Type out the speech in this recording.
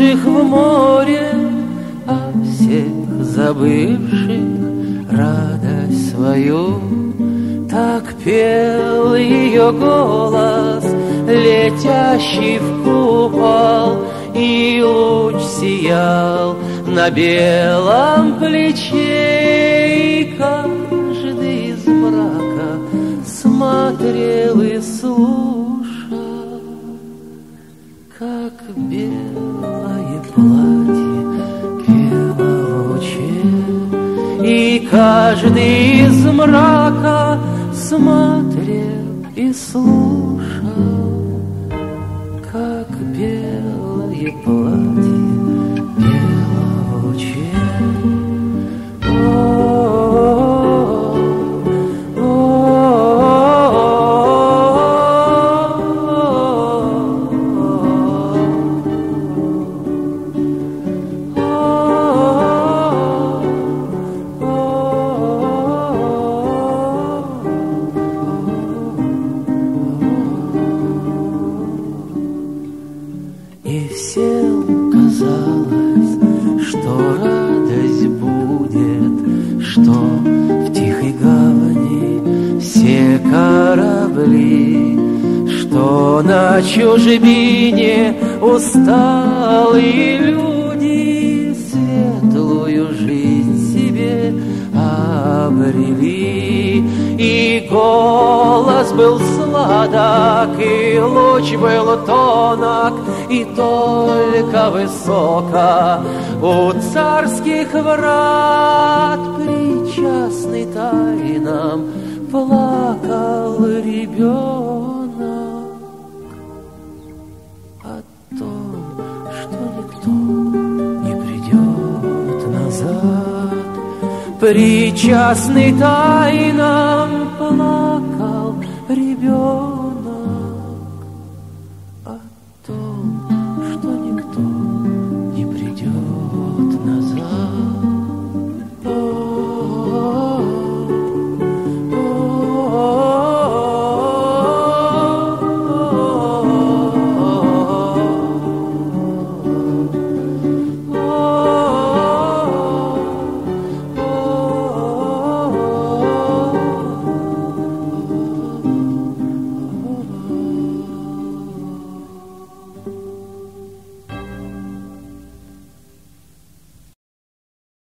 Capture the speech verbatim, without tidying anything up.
утонувших в море, о всех забывших радость свою. Так пел ее голос, летящий в купол, и луч сиял на белом плече, и каждый из мрака смотрел и слушал, как белое платье пело в луче, и каждый из мрака смотрел и слушал, как белое платье пело в луче. На чужбине усталые люди светлую жизнь себе обрели, и голос был сладок, и луч был тонок, и только высоко у царских врат причастный тайнам плакал ребенок. Причастный тайнам